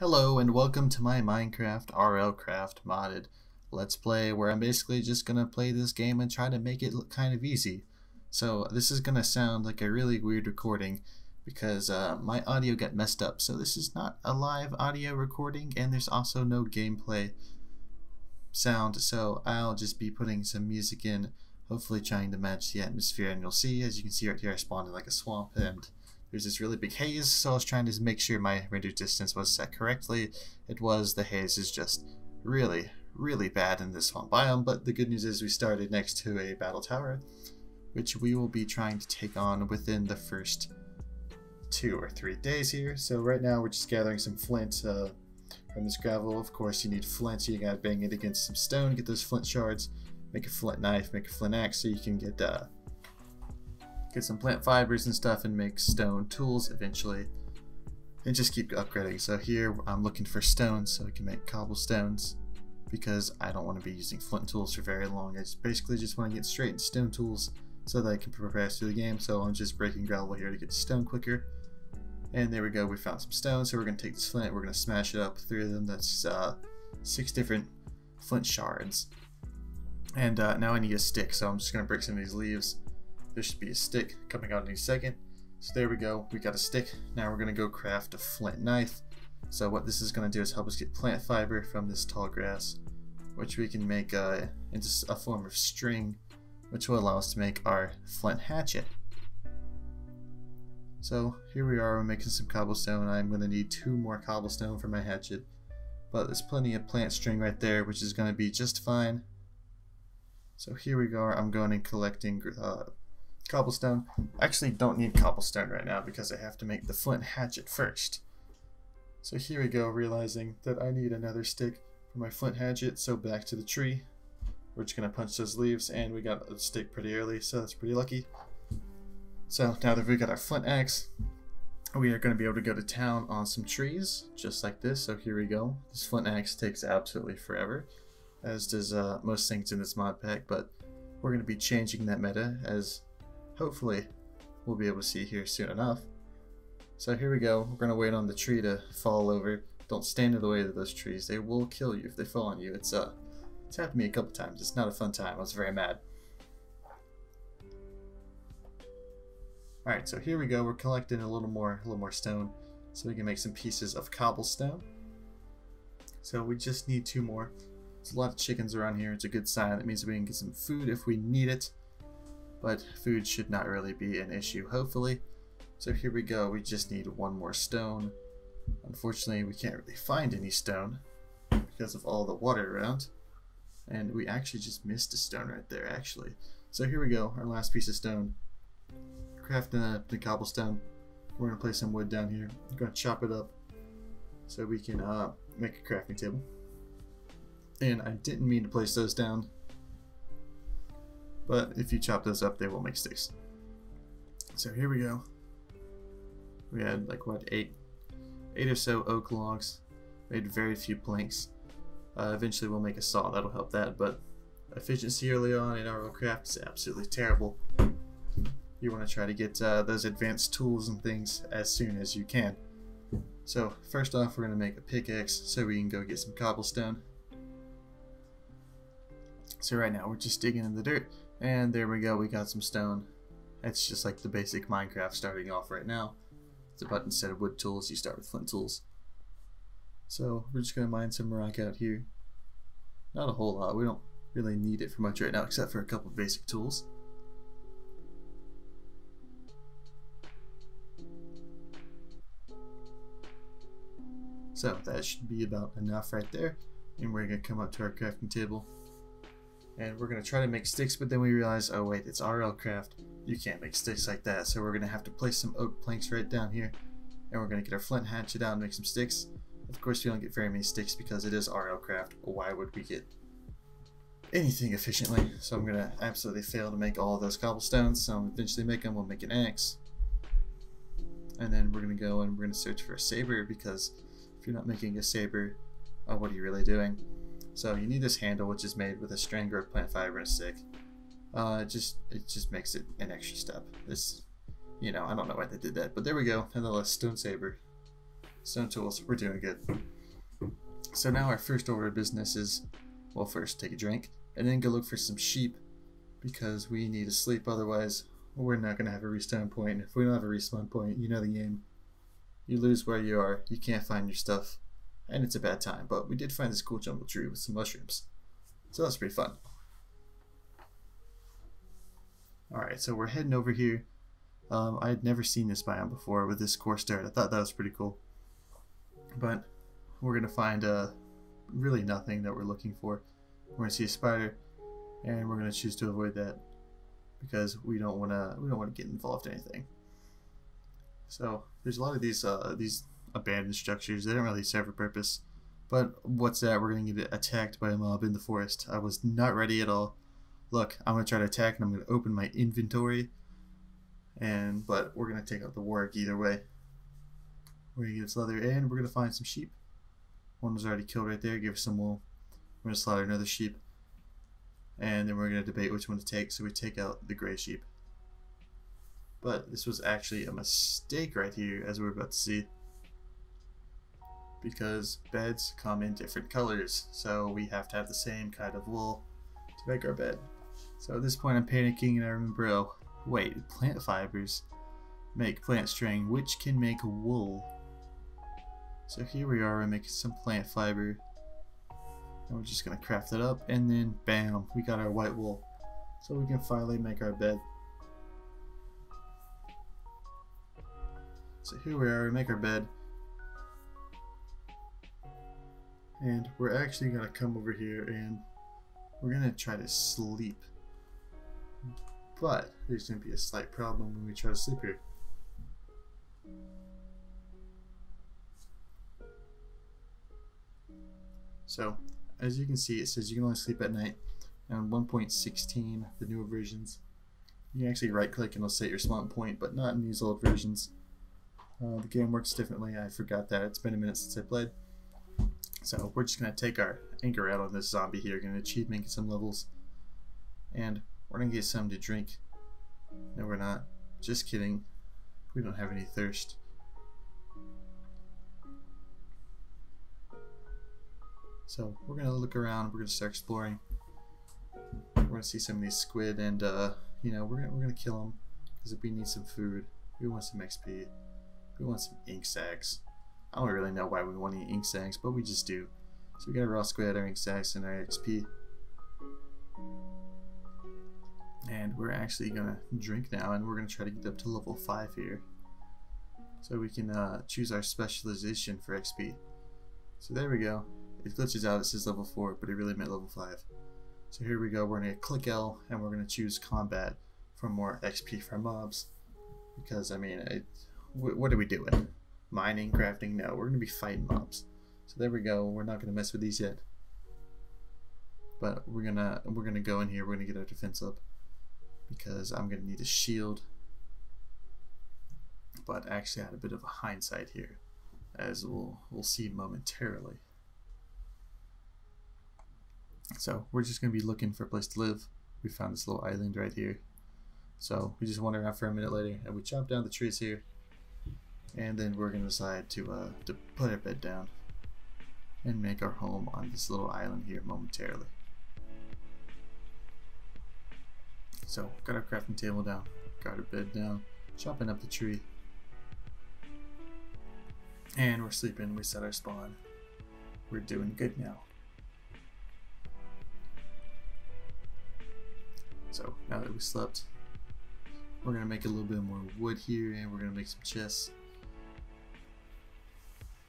Hello and welcome to my Minecraft RLCraft modded Let's Play, where I'm basically just gonna play this game and try to make it look kind of easy. So this is gonna sound like a really weird recording because my audio got messed up. So this is not a live audio recording and there's also no gameplay sound. So I'll just be putting some music in, hopefully trying to match the atmosphere, and you'll see, as you can see right here, I spawned in like a swamp and there's this really big haze, so I was trying to make sure my render distance was set correctly. It was. The haze is just really, really bad in this swamp biome, but the good news is we started next to a battle tower, which we will be trying to take on within the first 2 or 3 days here. So right now we're just gathering some flint from this gravel. Of course you need flint, so you gotta bang it against some stone, get those flint shards, make a flint knife, make a flint axe, so you can get some plant fibers and stuff and make stone tools eventually, and just keep upgrading. So here I'm looking for stones so I can make cobblestones, because I don't want to be using flint tools for very long. I basically just want to get straight into stone tools so that I can progress through the game. So I'm just breaking gravel here to get stone quicker. And there we go, we found some stone. So we're going to take this flint, we're going to smash it up, 3 of them. That's 6 different flint shards. And now I need a stick, so I'm just going to break some of these leaves. There should be a stick coming out any second. So there we go, we got a stick. Now we're gonna go craft a flint knife. So what this is gonna do is help us get plant fiber from this tall grass, which we can make into a form of string, which will allow us to make our flint hatchet. So here we are, we're making some cobblestone. I'm gonna need 2 more cobblestone for my hatchet, but there's plenty of plant string right there, which is gonna be just fine. So here we go, I'm going and collecting cobblestone. I actually don't need cobblestone right now because I have to make the flint hatchet first. So here we go, realizing that I need another stick for my flint hatchet. So back to the tree, we're just gonna punch those leaves, and we got a stick pretty early, so that's pretty lucky. So now that we got our flint axe, we are gonna be able to go to town on some trees just like this. So here we go, this flint axe takes absolutely forever, as does most things in this mod pack, but we're gonna be changing that meta, as hopefully we'll be able to see here soon enough. So here we go, we're gonna wait on the tree to fall over. Don't stand in the way of those trees, they will kill you if they fall on you. It's happened to me a couple times, it's not a fun time, I was very mad. Alright, so here we go, we're collecting a little more stone so we can make some pieces of cobblestone. So we just need 2 more. There's a lot of chickens around here, it's a good sign, that means we can get some food if we need it. But food should not really be an issue, hopefully. So here we go, we just need 1 more stone. Unfortunately, we can't really find any stone because of all the water around. And we actually just missed a stone right there, actually. So here we go, our last piece of stone. Crafting the cobblestone. We're gonna place some wood down here. We're gonna chop it up so we can make a crafting table. And I didn't mean to place those down, but if you chop those up, they will make sticks. So here we go. We had like, what, eight or so oak logs. Made very few planks. Eventually we'll make a saw, that'll help that, but efficiency early on in RLCraft is absolutely terrible. You wanna try to get those advanced tools and things as soon as you can. So first off, we're gonna make a pickaxe so we can go get some cobblestone. So right now we're just digging in the dirt. And there we go, we got some stone. It's just like the basic Minecraft starting off right now. It's about, instead of wood tools, you start with flint tools. So we're just gonna mine some rock out here. Not a whole lot, we don't really need it for much right now except for a couple basic tools. So that should be about enough right there. And we're gonna come up to our crafting table. And we're gonna try to make sticks, but then we realize, oh wait, it's RLCraft. You can't make sticks like that. So we're gonna have to place some oak planks right down here, and we're gonna get our flint hatchet out and make some sticks. Of course, we don't get very many sticks because it is RLCraft. Why would we get anything efficiently? So I'm gonna absolutely fail to make all of those cobblestones. So I'm eventually make them. We'll make an axe, and then we're gonna go and we're gonna search for a saber, because if you're not making a saber, what are you really doing? So you need this handle, which is made with a string or a plant fiber and a stick. It just makes it an extra step. This, you know, I don't know why they did that, but there we go. Nonetheless, stone saber. stone tools, we're doing good. So now our first order of business is, well, first take a drink, and then go look for some sheep, because we need to sleep, otherwise we're not going to have a respawn point. And if we don't have a respawn point, you know the game. You lose where you are, you can't find your stuff, and it's a bad time. But we did find this cool jungle tree with some mushrooms, so that's pretty fun. Alright, so we're heading over here. I had never seen this biome before with this coarse dirt. I thought that was pretty cool. But we're going to find really nothing that we're looking for. We're going to see a spider, and we're going to choose to avoid that because we don't want to get involved in anything. So there's a lot of these abandoned structures. They don't really serve a purpose. But what's that? We're going to get attacked by a mob in the forest. I was not ready at all. Look, I'm going to try to attack, and I'm going to open my inventory. But we're going to take out the warg either way. We're going to get its leather, and we're going to find some sheep. One was already killed right there. Give us some wool. We're going to slaughter another sheep. And then we're going to debate which one to take, so we take out the gray sheep. But this was actually a mistake right here, as we're about to see. Because beds come in different colors, so we have to have the same kind of wool to make our bed. So at this point I'm panicking, and I remember, oh wait, plant fibers make plant string, which can make wool. So here we are, we're making some plant fiber, and we're just gonna craft it up, and then bam, we got our white wool, so we can finally make our bed. So here we are, we make our bed, and we're actually gonna come over here and we're going to try to sleep, but there's going to be a slight problem when we try to sleep here. So, as you can see, it says you can only sleep at night, and on 1.16, the newer versions, you can actually right click and it'll set your spawn point, but not in these old versions. The game works differently, I forgot that, it's been a minute since I played. So we're just going to take our anchor out on this zombie here, going to achievement, get some levels, and we're going to get something to drink. No, we're not. Just kidding. We don't have any thirst. So we're going to look around, we're going to start exploring. We're going to see some of these squid, and you know, we're going to kill them, because if we need some food, we want some XP, we want some ink sacks. I don't really know why we want to eat ink sacks, but we just do. So we got a raw squid, our ink sacks, and our XP. And we're actually going to drink now, and we're going to try to get up to level 5 here. So we can choose our specialization for XP. So there we go. It glitches out, it says level 4, but it really meant level 5. So here we go, we're going to click L, and we're going to choose combat for more XP for mobs. Because, I mean, what are we doing? Mining, crafting, no, we're going to be fighting mobs. So there we go, we're not going to mess with these yet. But we're going to go in here, we're going to get our defense up. Because I'm going to need a shield. But actually I had a bit of a hindsight here, as we'll see momentarily. So we're just going to be looking for a place to live. We found this little island right here. So we just wander around for a minute later, and we chop down the trees here. And then we're going to decide to put our bed down and make our home on this little island here momentarily. So, got our crafting table down, got our bed down, chopping up the tree. And we're sleeping, we set our spawn. We're doing good now. So, now that we slept, we're going to make a little bit more wood here, and we're going to make some chests.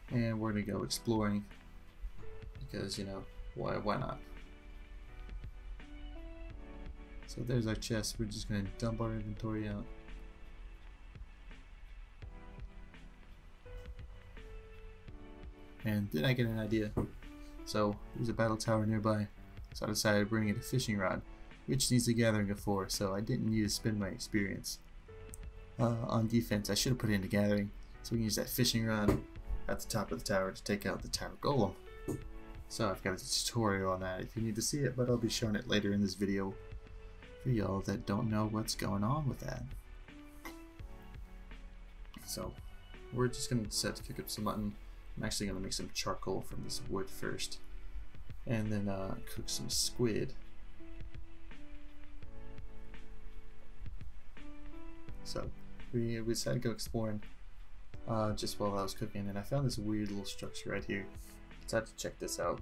And we're going to go exploring, because, you know, why not? So there's our chest, we're just going to dump our inventory out. And then I get an idea. So there's a battle tower nearby, so I decided we're going to get a fishing rod, which needs a gathering of 4, so I didn't need to spend my experience. On defense, I should have put in a gathering, so we can use that fishing rod at the top of the tower to take out the tower golem. So I've got a tutorial on that if you need to see it, but I'll be showing it later in this video for y'all that don't know what's going on with that. So we're just going to set to cook up some mutton. I'm actually gonna make some charcoal from this wood first, and then cook some squid. So we decided to go exploring just while I was cooking, and I found this weird little structure right here. So I had to check this out.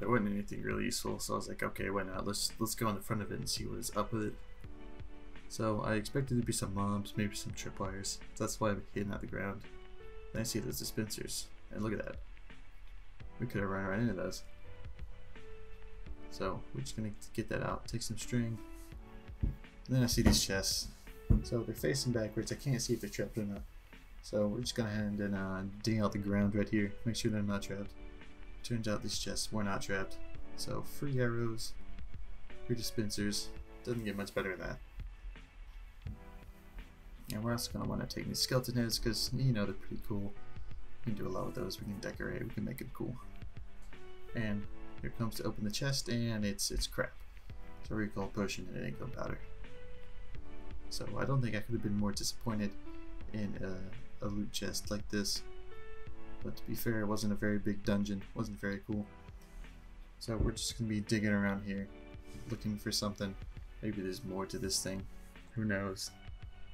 There wasn't anything really useful, so I was like, okay, why not? Let's go in the front of it and see what is up with it. So I expected there to be some mobs, maybe some tripwires. That's why I'm hidden out of the ground. And I see those dispensers, and look at that. We could have run right into those. So we're just gonna get that out, take some string. And then I see these chests. So they're facing backwards. I can't see if they're trapped or not. So we're just going to hand and dig out the ground right here. Make sure they're not trapped. Turns out these chests were not trapped. So free arrows, free dispensers. Doesn't get much better than that. And we're also going to want to take these skeleton heads because, you know, they're pretty cool. We can do a lot with those. We can decorate. We can make it cool. And here it comes to open the chest, and it's crap. It's a recall potion and an income powder. So I don't think I could have been more disappointed in a loot chest like this. But to be fair, it wasn't a very big dungeon, wasn't very cool. So we're just going to be digging around here, looking for something. Maybe there's more to this thing, who knows.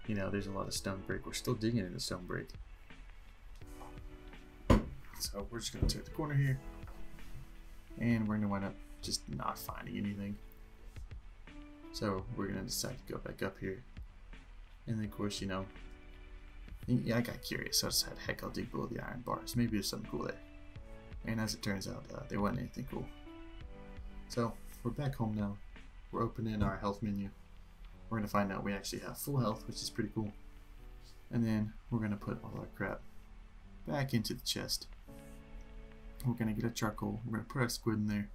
You know, there's a lot of stone brick. We're still digging in the stone brick. So we're just going to take the corner here, and we're going to wind up just not finding anything. So we're going to decide to go back up here. And then, of course, you know, I got curious, so I decided, heck, I'll dig below the iron bars. Maybe there's something cool there. And as it turns out, there wasn't anything cool. So we're back home now. We're opening our health menu. We're going to find out we actually have full health, which is pretty cool. And then we're going to put all our crap back into the chest. We're going to get a charcoal. We're going to put our squid in there.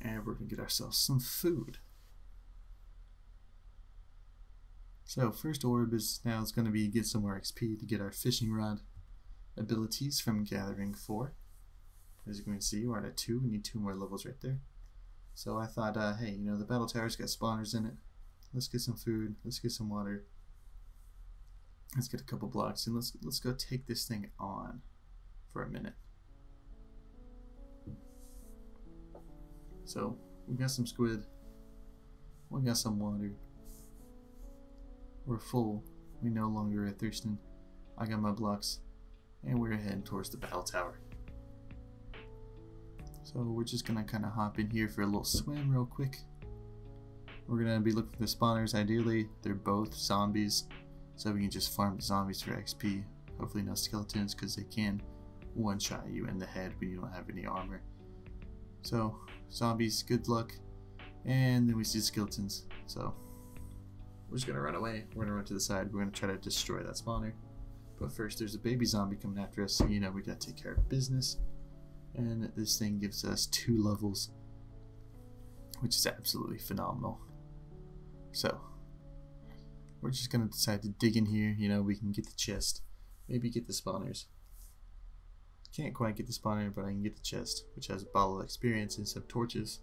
And we're going to get ourselves some food. So first orb is now going to be get some more XP to get our fishing rod abilities from gathering 4. As you can see, we're at a 2. We need 2 more levels right there. So I thought, hey, you know, the battle tower's got spawners in it. Let's get some food. Let's get some water. Let's get a couple blocks, and let's go take this thing on for a minute. So we got some squid. We got some water. We're full. We no longer are thirsting. I got my blocks, and we're heading towards the battle tower. So we're just gonna kind of hop in here for a little swim real quick. We're gonna be looking for spawners. Ideally, they're both zombies, so we can just farm the zombies for XP. Hopefully not skeletons, because they can one-shot you in the head when you don't have any armor. So zombies, good luck. And then we see skeletons. So we're just gonna run away. We're gonna run to the side. We're gonna try to destroy that spawner. But first, there's a baby zombie coming after us, so you know we gotta take care of business. And this thing gives us 2 levels, which is absolutely phenomenal. So we're just gonna decide to dig in here. You know, we can get the chest, maybe get the spawners. Can't quite get the spawner, but I can get the chest, which has a bottle of experience and some torches.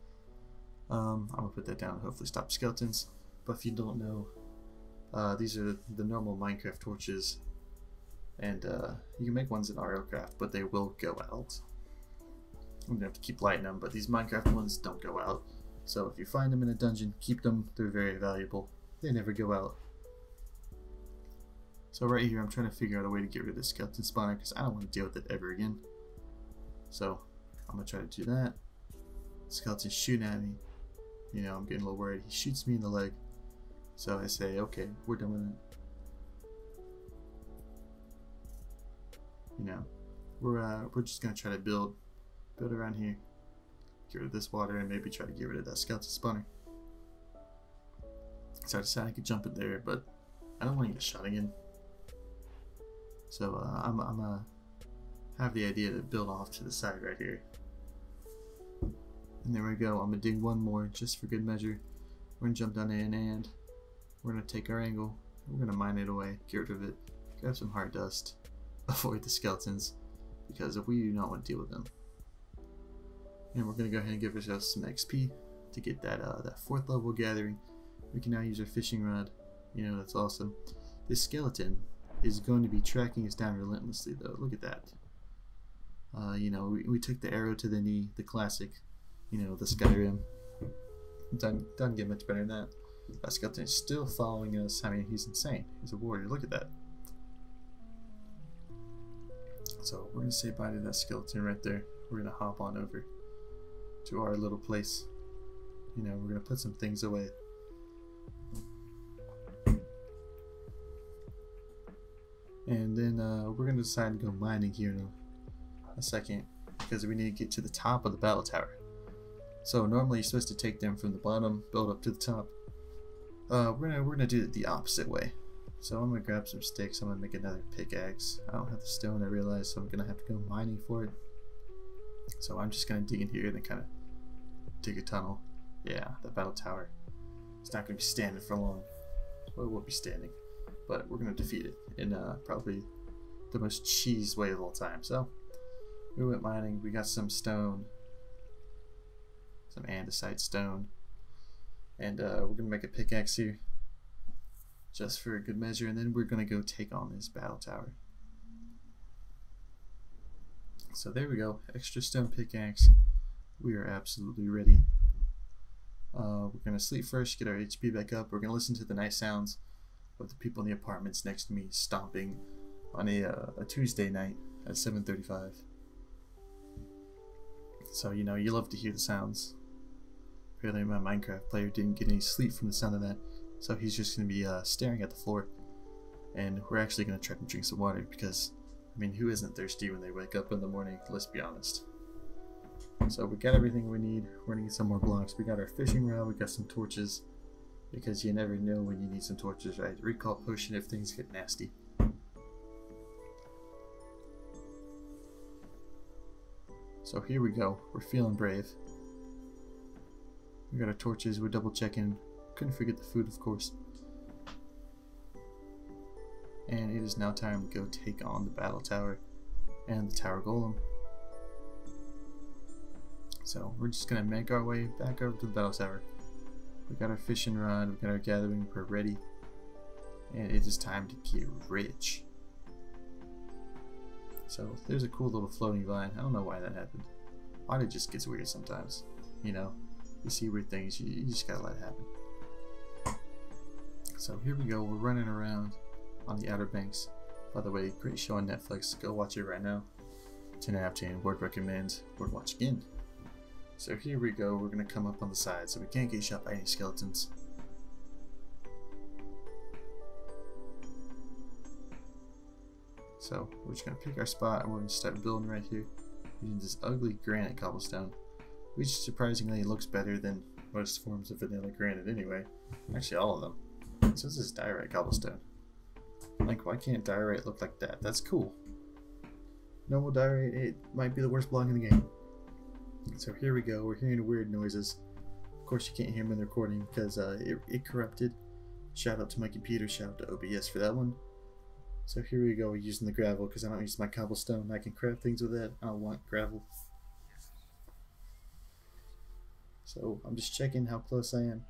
I'm gonna put that down and hopefully stop skeletons. But if you don't know, these are the normal Minecraft torches, and you can make ones in RLCraft, but they will go out. I'm gonna have to keep lighting them, but these Minecraft ones don't go out. So if you find them in a dungeon, keep them. They're very valuable. They never go out. So right here, I'm trying to figure out a way to get rid of the skeleton spawner because I don't want to deal with it ever again. So I'm gonna try to do that. Skeleton's shooting at me. You know, I'm getting a little worried. He shoots me in the leg. So I say, okay, we're done with it. You know, we're just gonna try to build around here, get rid of this water, and maybe try to get rid of that skeleton spawner. So I decided I could jump in there, but I don't want to get shot again. So I'm have the idea to build off to the side right here. And there we go. I'm gonna dig one more just for good measure. We're gonna jump down in, and we're gonna take our angle, we're gonna mine it away, get rid of it, grab some hard dust, avoid the skeletons, because we do not want to deal with them. And we're gonna go ahead and give ourselves some XP to get that that 4th level gathering. We can now use our fishing rod. You know, that's awesome. This skeleton is going to be tracking us down relentlessly, though. Look at that. You know, we took the arrow to the knee, the classic, you know, the Skyrim. Doesn't get much better than that. That skeleton is still following us. I mean, he's insane. He's a warrior. Look at that. So we're going to say bye to that skeleton right there. We're going to hop on over to our little place. You know, we're going to put some things away. And then we're going to decide to go mining here in a second, because we need to get to the top of the battle tower. So normally you're supposed to take them from the bottom, build up to the top. We're gonna do it the opposite way. So I'm gonna grab some sticks. I'm gonna make another pickaxe. I don't have the stone, I realize, so I'm gonna have to go mining for it. So I'm just gonna dig in here and then kind of dig a tunnel. Yeah, the battle tower. It's not gonna be standing for long. Well, it won't be standing, but we're gonna defeat it in probably the most cheese way of all time. So we went mining. We got some stone, some andesite stone. And we're going to make a pickaxe here, just for a good measure, and then we're going to go take on this battle tower. So there we go, extra stone pickaxe. We are absolutely ready. We're going to sleep first, get our HP back up. We're going to listen to the nice sounds of the people in the apartments next to me stomping on a Tuesday night at 7:35. So, you know, you love to hear the sounds. Apparently my Minecraft player didn't get any sleep from the sound of that, so he's just going to be staring at the floor. And we're actually going to try to drink some water, because, I mean, who isn't thirsty when they wake up in the morning, let's be honest. So we got everything we need. We're going to need some more blocks. We got our fishing rod, we got some torches, because you never know when you need some torches, right? Recall potion if things get nasty. So here we go, we're feeling brave. We got our torches, we're double checking. Couldn't forget the food, of course. And it is now time to go take on the battle tower and the tower golem. So we're just going to make our way back over to the battle tower. We got our fishing rod, we got our gathering, we're ready. And it is time to get rich. So there's a cool little floating vine. I don't know why that happened. Why it just gets weird sometimes, you know? You see weird things, you just gotta let it happen. So here we go, we're running around on the Outer Banks. By the way, great show on Netflix, go watch it right now. 10/10, word recommends, word watch again. So here we go, we're gonna come up on the side so we can't get shot by any skeletons. So we're just gonna pick our spot and we're gonna start building right here using this ugly granite cobblestone, which surprisingly looks better than most forms of vanilla granite anyway. Actually, all of them. So this is diorite cobblestone. Like, why can't diorite look like that? That's cool. Normal diorite, it might be the worst block in the game. So here we go, we're hearing weird noises. Of course you can't hear them in the recording because it corrupted. Shout out to my computer, shout out to OBS for that one. So here we go, we're using the gravel because I don't use my cobblestone. I can craft things with that, I don't want gravel. So I'm just checking how close I am,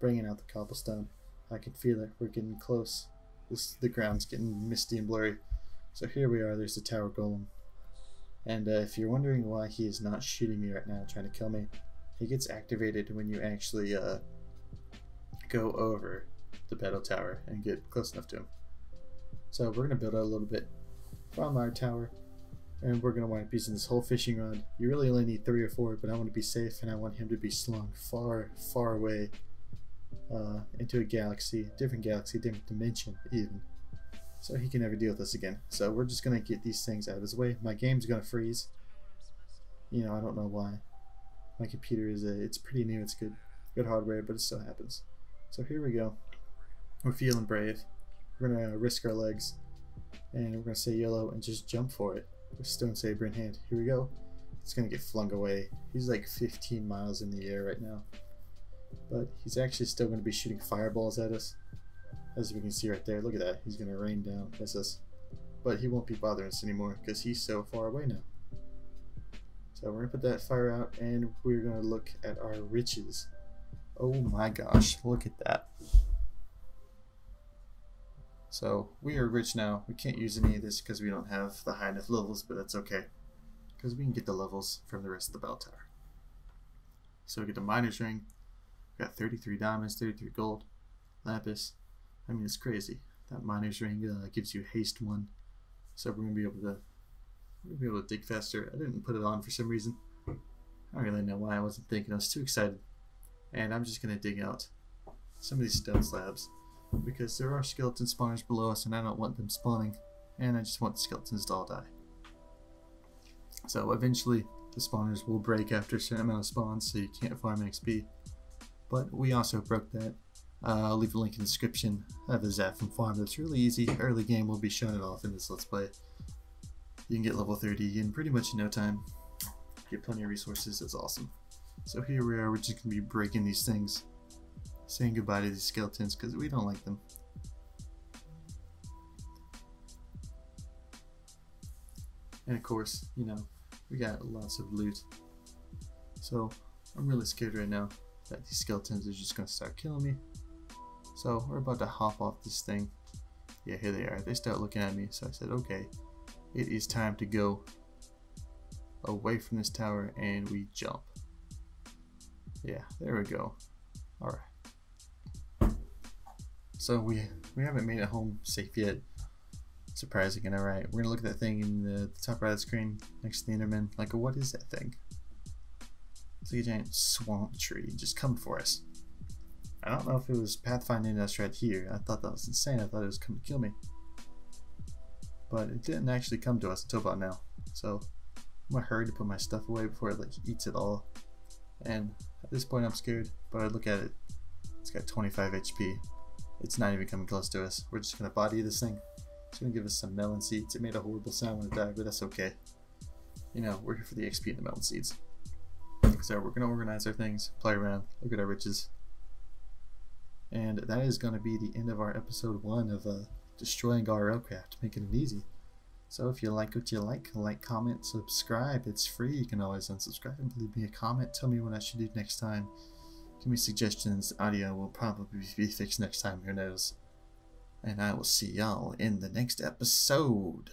bringing out the cobblestone. I can feel it, we're getting close. The ground's getting misty and blurry. So here we are, there's the tower golem. And if you're wondering why he is not shooting me right now, trying to kill me, he gets activated when you actually go over the battle tower and get close enough to him. So we're gonna build out a little bit from our tower. And we're going to wind up using this whole fishing rod. You really only need 3 or 4, but I want to be safe and I want him to be slung far, far away into a galaxy, different dimension even. So he can never deal with us again. So we're just going to get these things out of his way. My game's going to freeze. You know, I don't know why. My computer is, it's pretty new, it's good hardware, but it still happens. So here we go. We're feeling brave. We're going to risk our legs. And we're going to say YOLO and just jump for it. With stone saber in hand, here we go. It's gonna get flung away. He's like 15 miles in the air right now, but he's actually still gonna be shooting fireballs at us, as we can see right there. Look at that, he's gonna rain down, miss us, but he won't be bothering us anymore because he's so far away now. So we're gonna put that fire out and we're gonna look at our riches. Oh my gosh, look at that. So we are rich now. We can't use any of this because we don't have the high enough levels, but that's okay, because we can get the levels from the rest of the bell tower. So we get the miner's ring. We got 33 diamonds, 33 gold, lapis. I mean, it's crazy. That miner's ring gives you haste 1, so we're gonna be able to dig faster. I didn't put it on for some reason. I don't really know why. I wasn't thinking. I was too excited. And I'm just gonna dig out some of these stone slabs, because there are skeleton spawners below us and I don't want them spawning, and I just want the skeletons to all die. So eventually the spawners will break after a certain amount of spawns, so you can't farm XP. But we also broke that. I'll leave a link in the description of the Zaphram farm. That's really easy. Early game, will be showing it off in this let's play. You can get level 30 in pretty much no time. Get plenty of resources. It's awesome. So here we are. We're just gonna be breaking these things, saying goodbye to these skeletons because we don't like them. And of course, you know, we got lots of loot. So I'm really scared right now that these skeletons are just gonna start killing me. So we're about to hop off this thing. Yeah, here they are. They start looking at me. So I said, okay, it is time to go away from this tower, and we jump. Yeah, there we go. All right. So we haven't made it home safe yet. Surprising, and all right. We're gonna look at that thing in the top right of the screen next to the Enderman. Like, what is that thing? It's like a giant swamp tree just coming for us. I don't know if it was pathfinding us right here. I thought that was insane. I thought it was coming to kill me. But it didn't actually come to us until about now. So I'm in a hurry to put my stuff away before it like eats it all. And at this point I'm scared, but I look at it. It's got 25 HP. It's not even coming close to us. We're just gonna body this thing. It's gonna give us some melon seeds. It made a horrible sound when it died, but that's okay. You know, we're here for the XP and the melon seeds. So we're gonna organize our things, play around, look at our riches. And that is going to be the end of our episode 1 of destroying RLCraft, making it easy. So if you like what you like, comment, subscribe. It's free. You can always unsubscribe and leave me a comment. Tell me what I should do next time. Give me suggestions. Audio will probably be fixed next time. Who knows? And I will see y'all in the next episode.